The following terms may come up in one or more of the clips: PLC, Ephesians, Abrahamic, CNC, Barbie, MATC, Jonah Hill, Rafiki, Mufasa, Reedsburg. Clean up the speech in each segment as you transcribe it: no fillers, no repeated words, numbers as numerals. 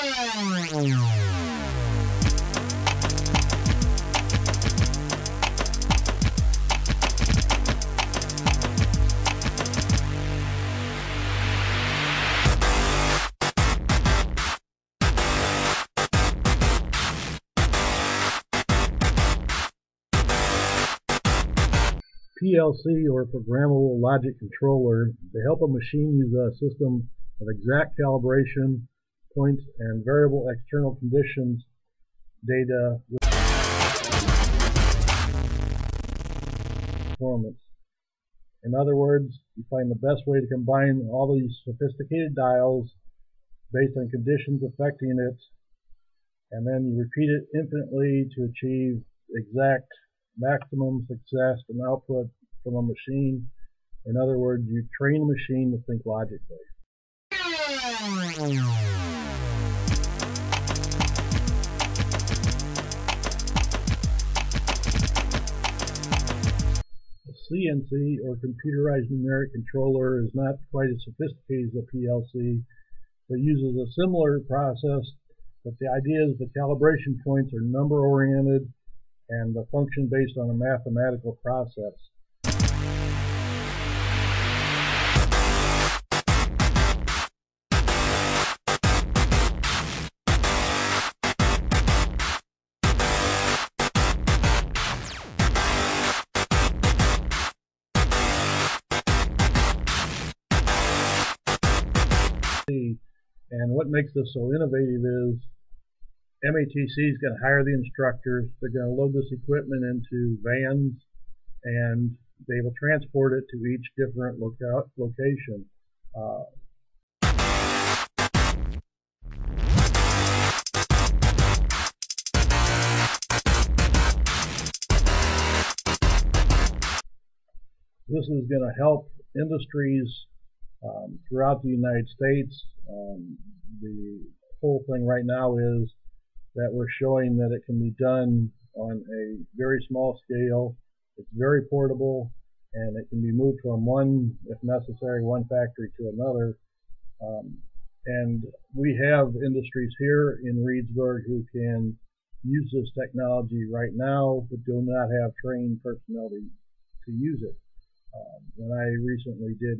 PLC, or Programmable Logic Controller, to help a machine use a system of exact calibration, points, and variable external conditions data with performance. In other words, you find the best way to combine all these sophisticated dials based on conditions affecting it, and then you repeat it infinitely to achieve exact maximum success and output from a machine. In other words, you train the machine to think logically. The CNC, or Computerized Numeric Controller, is not quite as sophisticated as a PLC, but uses a similar process, but the idea is the calibration points are number-oriented and the function based on a mathematical process. And what makes this so innovative is MATC is going to hire the instructors. They're going to load this equipment into vans, and they will transport it to each different location. This is going to help industries throughout the United States. The whole thing right now is that we're showing that it can be done on a very small scale. It's very portable, and it can be moved from one, if necessary, one factory to another. And we have industries here in Reedsburg who can use this technology right now, but do not have trained personnel to use it. When I recently did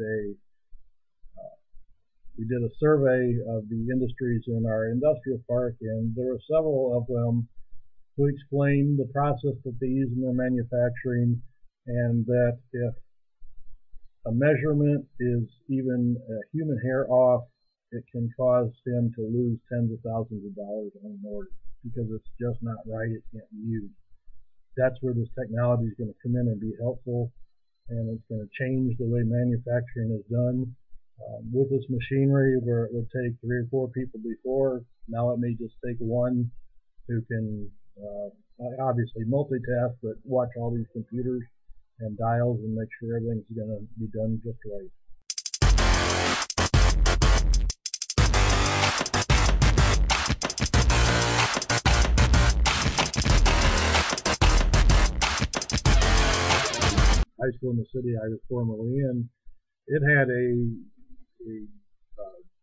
we did a survey of the industries in our industrial park, and there were several of them who explained the process that they use in their manufacturing, and that if a measurement is even a human hair off, it can cause them to lose tens of thousands of dollars on an order because it's just not right, it can't be used. That's where this technology is going to come in and be helpful, and it's going to change the way manufacturing is done. With this machinery, where it would take 3 or 4 people before, now it may just take one who can obviously multitask, but watch all these computers and dials and make sure everything's going to be done just right. High school in the city I was formerly in, it had a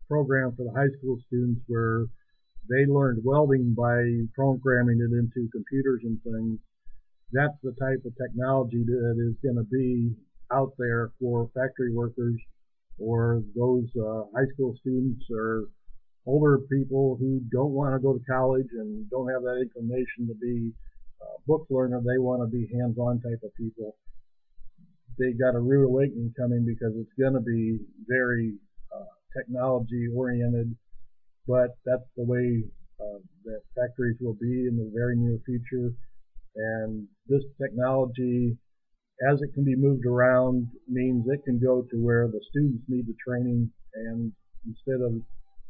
program for the high school students where they learned welding by programming it into computers and things. That's the type of technology that is going to be out there for factory workers or those high school students or older people who don't want to go to college and don't have that inclination to be a book learner. They want to be hands-on type of people. They got a rude awakening coming because it's going to be very technology oriented, but that's the way that factories will be in the very near future. And this technology, as it can be moved around, means it can go to where the students need the training, and instead of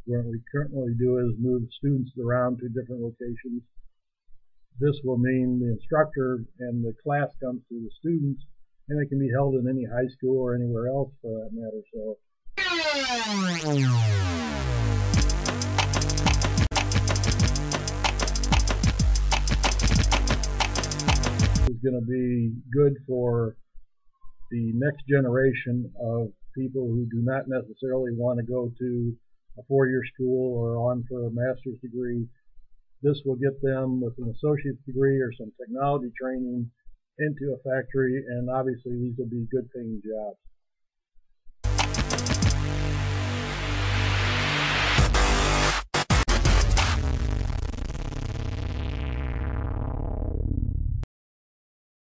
what we currently do is move students around to different locations, this will mean the instructor and the class comes to the students, and it can be held in any high school or anywhere else for that matter. So it's going to be good for the next generation of people who do not necessarily want to go to a four-year school or on for a master's degree. This will get them with an associate's degree or some technology training into a factory, and obviously these will be good paying jobs.